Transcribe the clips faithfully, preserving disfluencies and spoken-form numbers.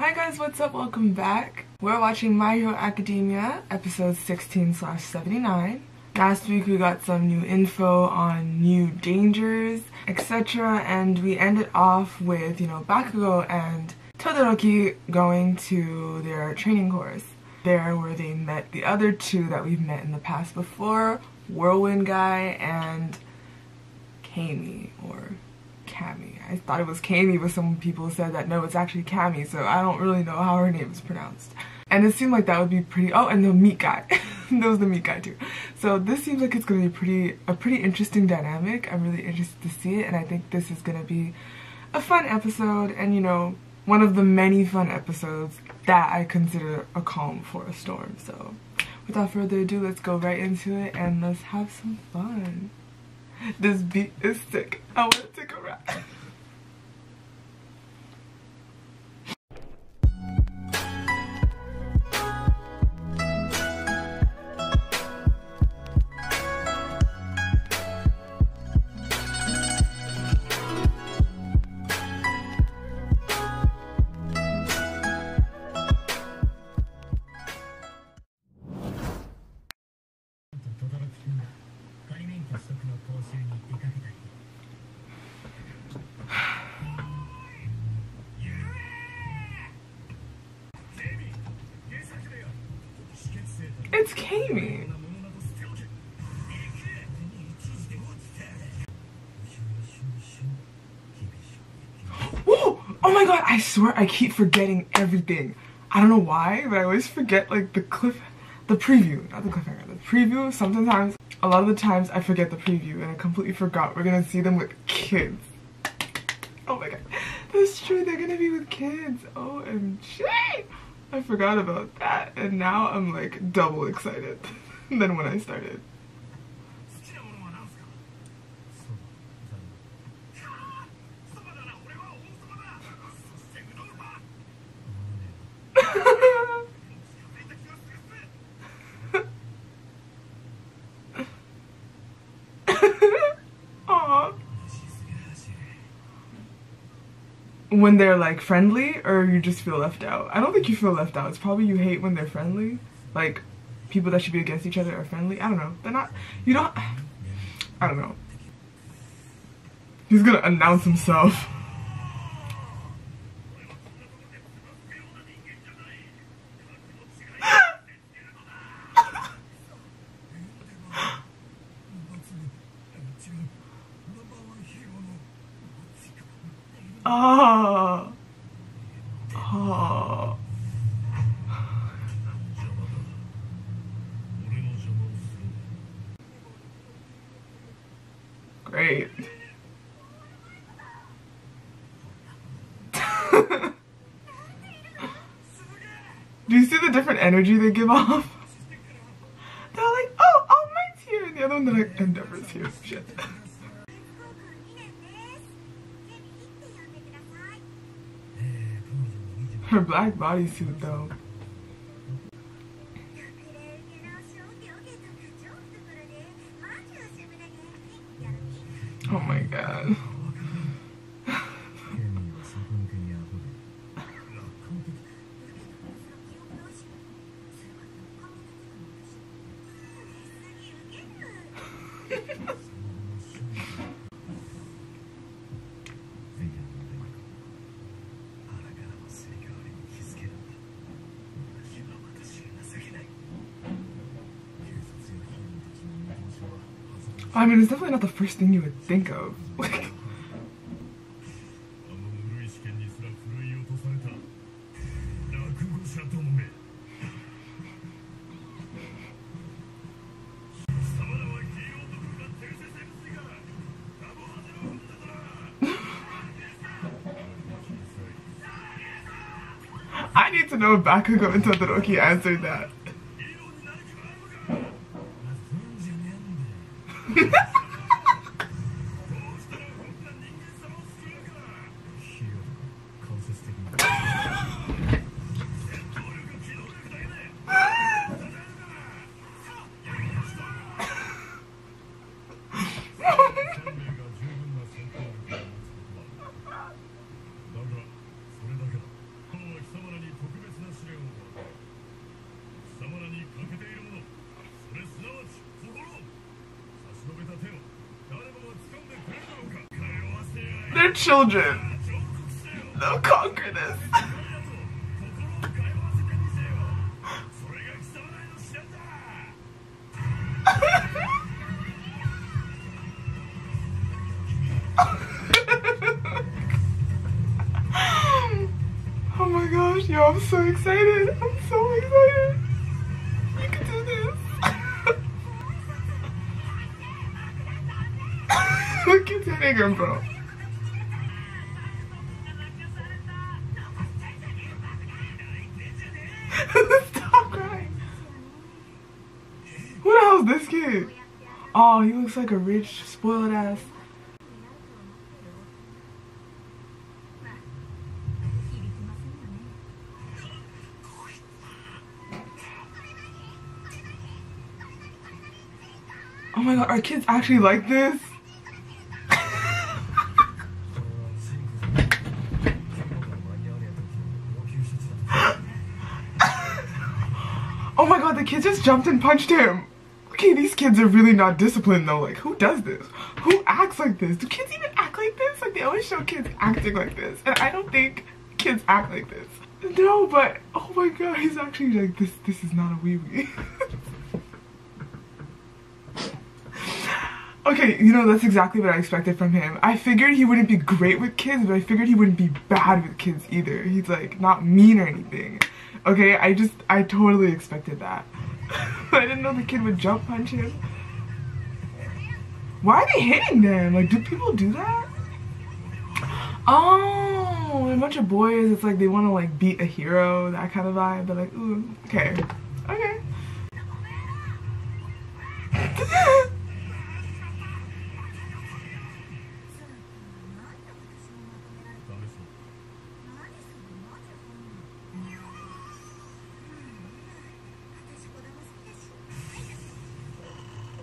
Hi guys, what's up? Welcome back. We're watching My Hero Academia, episode sixteen slash seventy-nine. Last week we got some new info on new dangers, et cetera. And we ended off with, you know, Bakugo and Todoroki going to their training course. There where they met the other two that we've met in the past before, Whirlwind Guy and Kami or Cammy. I thought it was Kami, but some people said that no, it's actually Cammy, so I don't really know how her name is pronounced. And it seemed like that would be pretty. Oh, and the meat guy. There was the meat guy too. So this seems like it's going to be pretty a pretty interesting dynamic. I'm really interested to see it, and I think this is going to be a fun episode, and you know, one of the many fun episodes that I consider a calm for a storm. So without further ado, let's go right into it and let's have some fun. This beat is sick. I want to take a ride. It's Kami. Whoa! Oh my god, I swear I keep forgetting everything. I don't know why, but I always forget like the cliff, the preview, not the cliffhanger, the preview. Sometimes, a lot of the times I forget the preview and I completely forgot we're gonna see them with kids. Oh my god, that's true, they're gonna be with kids, O M G! I forgot about that, and now I'm like double excited than when I started. When they're like friendly, or you just feel left out? I don't think you feel left out. It's probably you hate when they're friendly. Like, people that should be against each other are friendly. I don't know. They're not. You don't. I don't know. He's gonna announce himself. Oh. Oh. Great. Do you see the different energy they give off? They're like, oh, all might's here, and the other one, they're like, Endeavor's here. Shit. Her black bodysuit, though. Oh my god. I mean, it's definitely not the first thing you would think of. Like, I need to know if Bakugo and Todoroki answered that. their children. They'll conquer this. Oh my gosh, yo, I'm so excited. I'm so excited. You can do this. Look at that nigga, bro. Stop crying. Who the hell's this kid? Oh, he looks like a rich, spoiled ass. Oh my god, are kids actually like this? Oh my god, the kid just jumped and punched him. Okay, these kids are really not disciplined though. Like, who does this? Who acts like this? Do kids even act like this? Like, they always show kids acting like this. And I don't think kids act like this. No, but, oh my god, he's actually like, this This is not a wee-wee. Okay, you know, that's exactly what I expected from him. I figured he wouldn't be great with kids, but I figured he wouldn't be bad with kids either. He's like, not mean or anything. Okay, I just, I totally expected that. I didn't know the kid would jump punch him. Why are they hitting them? Like, do people do that? Oh, a bunch of boys, it's like they want to like beat a hero, that kind of vibe. They're like, ooh, okay, okay.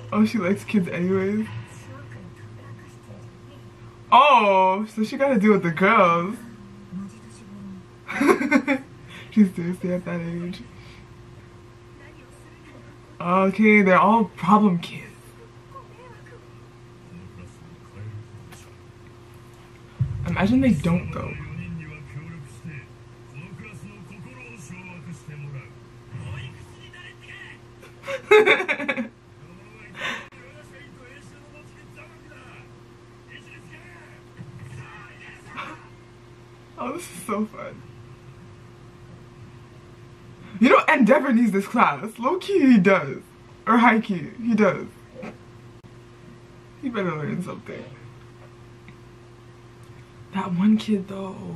Oh, she likes kids anyways. Oh, so she gotta deal with the girls. She's seriously at that age. Okay, they're all problem kids. Imagine they don't though. Oh, this is so fun. You know, Endeavor needs this class. Low key, he does. Or high key, he does. He better learn something. That one kid, though.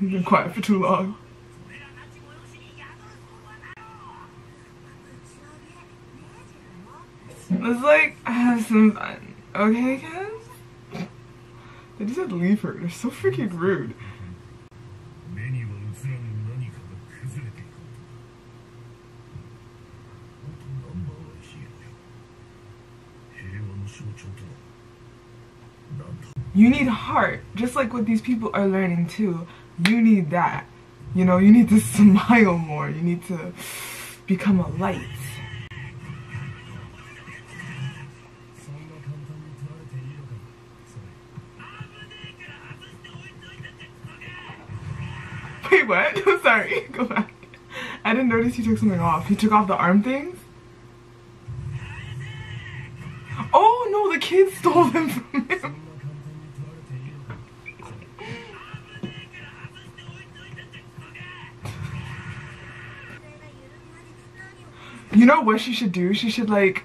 He's been quiet for too long. Let's like have some fun, okay, guys? They just had to leave her. They're so freaking rude. You need heart, just like what these people are learning too. You need that. You know, you need to smile more. You need to become a light. Wait, what? I'm sorry. Go back. I didn't notice he took something off. He took off the arm things? Oh no, the kids stole them from him. You know what she should do? She should like,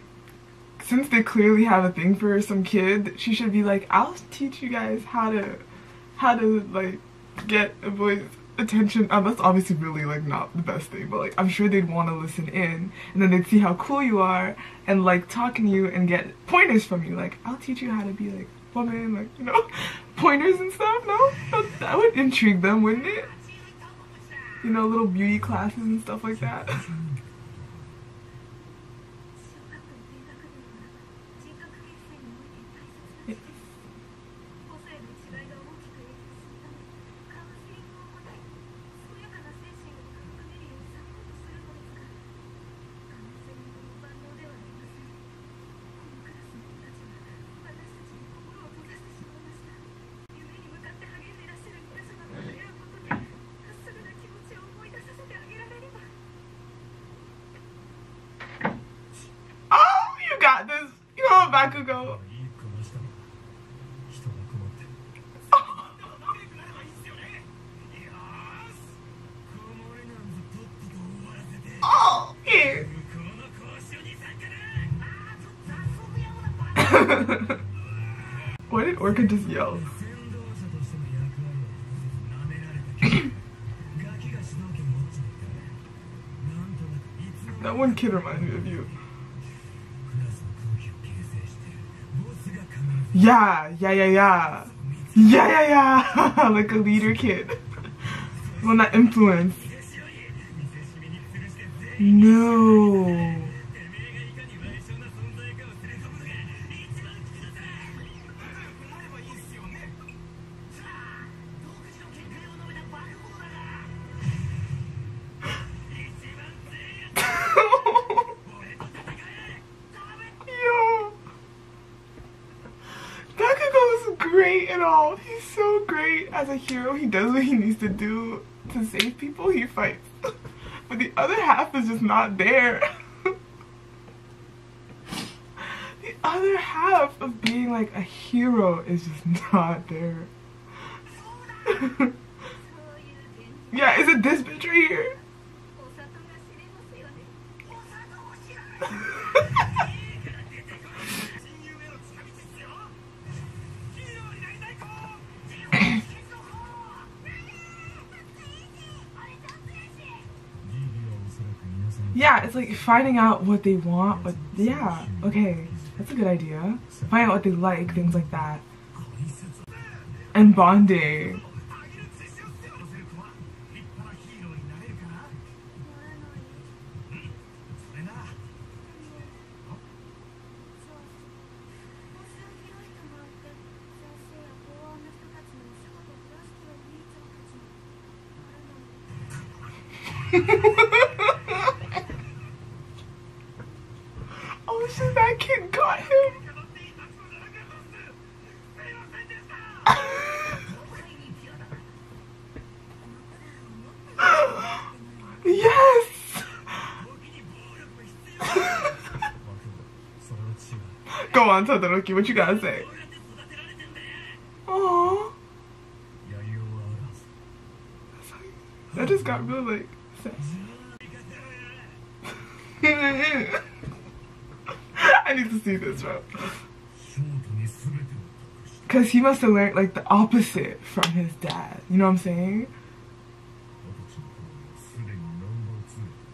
since they clearly have a thing for some kid, she should be like, I'll teach you guys how to, how to like, get a boy's attention. Um, that's obviously really like not the best thing, but like I'm sure they'd want to listen in, and then they'd see how cool you are and like talking to you and get pointers from you. Like, I'll teach you how to be like woman, like, you know, pointers and stuff. No, that, that would intrigue them, wouldn't it? You know, little beauty classes and stuff like that. Bakugo. Oh, here. Why did Orca just yell? That one kid reminds me of you. Yeah, yeah, yeah, yeah. Yeah, yeah, yeah. Like a leader kid. Well, not influence. No. He's so great as a hero. He does what he needs to do to save people. He fights. But the other half is just not there. The other half of being like a hero is just not there. Yeah, is it this bitch right here? Yeah, it's like finding out what they want, but yeah, okay, that's a good idea. Find out what they like, things like that. And bonding. That kid got him. Yes. Go on, Todoroki. What you gotta say? Aww. That just got really like. I need to see this, bro. Because he must have learned, like, the opposite from his dad. You know what I'm saying?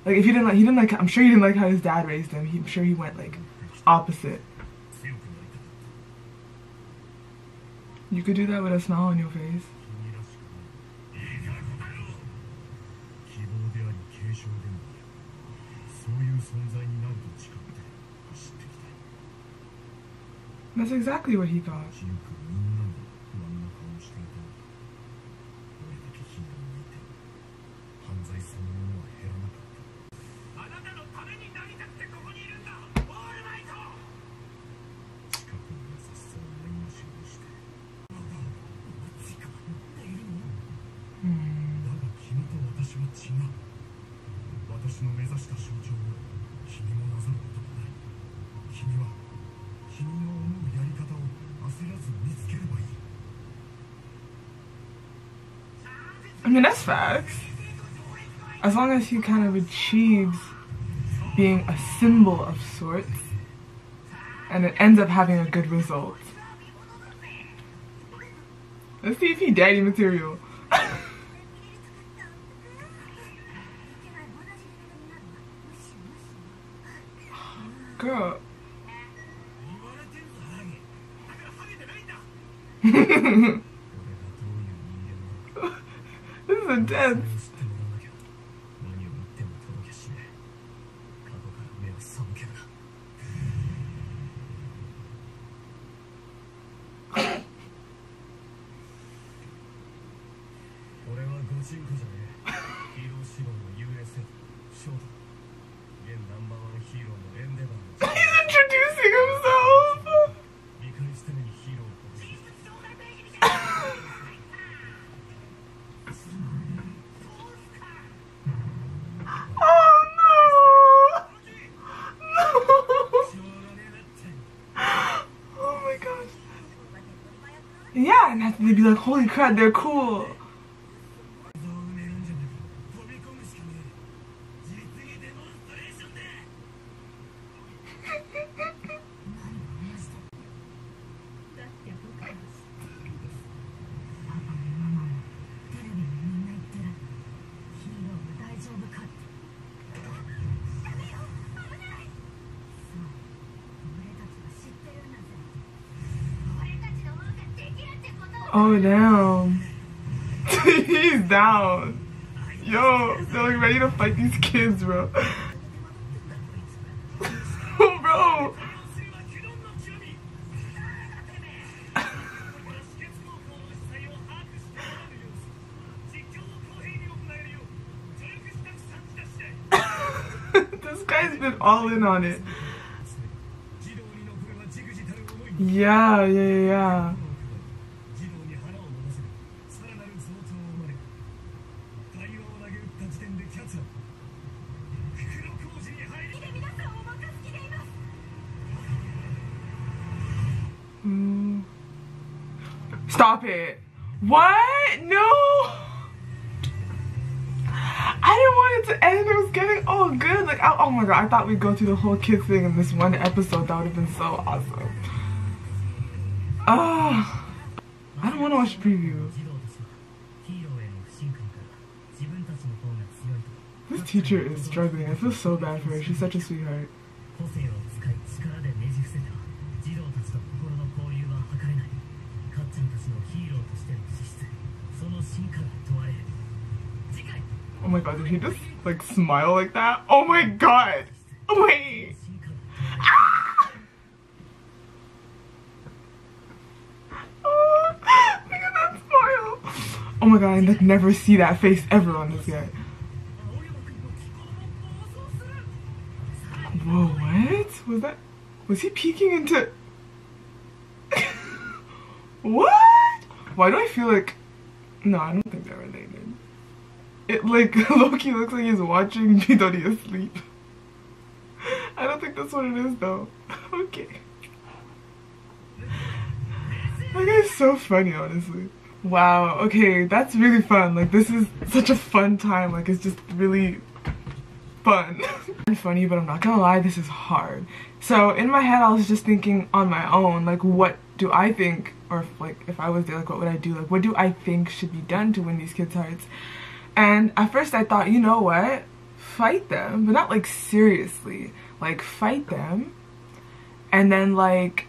Like, if he didn't like, he didn't like, I'm sure he didn't like how his dad raised him. He, I'm sure he went, like, opposite. You could do that with a smile on your face. That's exactly what he thought. I mean, that's facts. As long as he kind of achieves being a symbol of sorts, and it ends up having a good result. Let's see if he daddy material. Girl. Intense. He's introducing himself. Yeah, and they'd be like, holy crap, they're cool. Oh, damn. He's down. Yo, they're like ready to fight these kids, bro. Bro. This guy's been all in on it. Yeah, yeah, yeah. Stop it. What? No! I didn't want it to end. It was getting all good. Like, I, oh my god, I thought we'd go through the whole kid thing in this one episode. That would have been so awesome. Ugh. I don't want to watch previews. This teacher is struggling. I feel so bad for her. She's such a sweetheart. Oh my god, did he just like smile like that? Oh my god! Wait! Ah! Oh, look at that smile! Oh my god, I like never see that face ever on this guy. Whoa, what? Was that? Was he peeking into? What? Why do I feel like? No, I don't think they're related. It like Loki looks like he's watching Midori asleep. I don't think that's what it is though. Okay. That guy's so funny, honestly. Wow. Okay, that's really fun. Like this is such a fun time. Like it's just really fun and funny, but I'm not gonna lie, this is hard. So in my head, I was just thinking on my own, like what do I think? Or if, like if I was there, like what would I do? Like what do I think should be done to win these kids' hearts? And at first I thought, you know what? Fight them, but not like seriously. Like fight them, and then like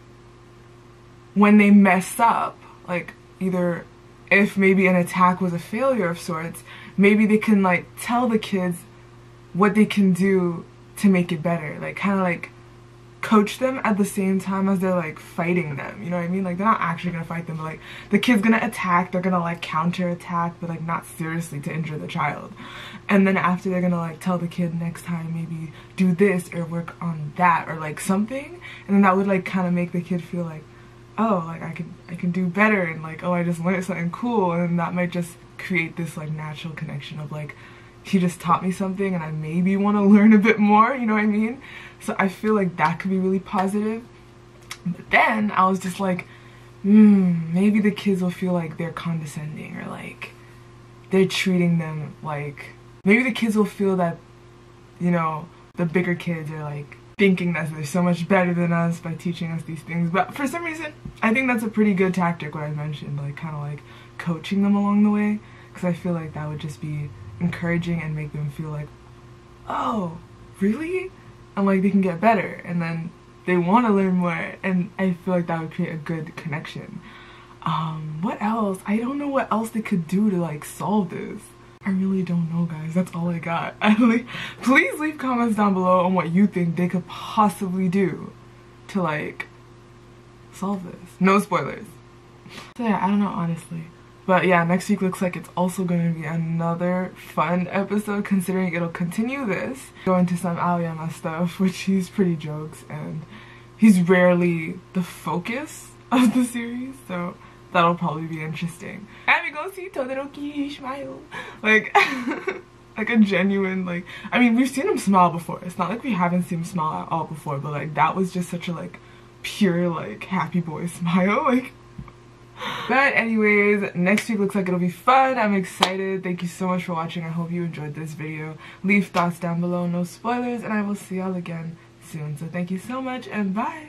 when they mess up, like either if maybe an attack was a failure of sorts, maybe they can like tell the kids what they can do to make it better. Like kind of like coach them at the same time as they're like fighting them, you know what I mean? Like they're not actually gonna fight them, but like the kid's gonna attack, they're gonna like counter attack, but like not seriously to injure the child. And then after they're gonna like tell the kid next time maybe do this or work on that or like something, and then that would like kind of make the kid feel like, oh, like I can I can do better, and like, oh, I just learned something cool. And then that might just create this like natural connection of like, he just taught me something and I maybe want to learn a bit more, you know what I mean? So I feel like that could be really positive. But then I was just like, hmm, maybe the kids will feel like they're condescending or like they're treating them like, maybe the kids will feel that, you know, the bigger kids are like thinking that they're so much better than us by teaching us these things. But for some reason, I think that's a pretty good tactic, what I mentioned, like kind of like coaching them along the way, because I feel like that would just be encouraging and make them feel like, oh, really? And like they can get better, and then they want to learn more, and I feel like that would create a good connection. Um, what else? I don't know what else they could do to like solve this. I really don't know, guys. That's all I got. I really, please leave comments down below on what you think they could possibly do to like solve this. No spoilers. So yeah, I don't know, honestly. But yeah, next week looks like it's also going to be another fun episode, considering it'll continue this. Go into some Aoyama stuff, which he's pretty jokes, and he's rarely the focus of the series, so that'll probably be interesting. And we go see Todoroki smile. Like, like a genuine, like, I mean, we've seen him smile before. It's not like we haven't seen him smile at all before, but like that was just such a like pure like happy boy smile. Like, But anyways, next week looks like it'll be fun. I'm excited. Thank you so much for watching. I hope you enjoyed this video. Leave thoughts down below, no spoilers, and I will see y'all again soon. So thank you so much, and bye!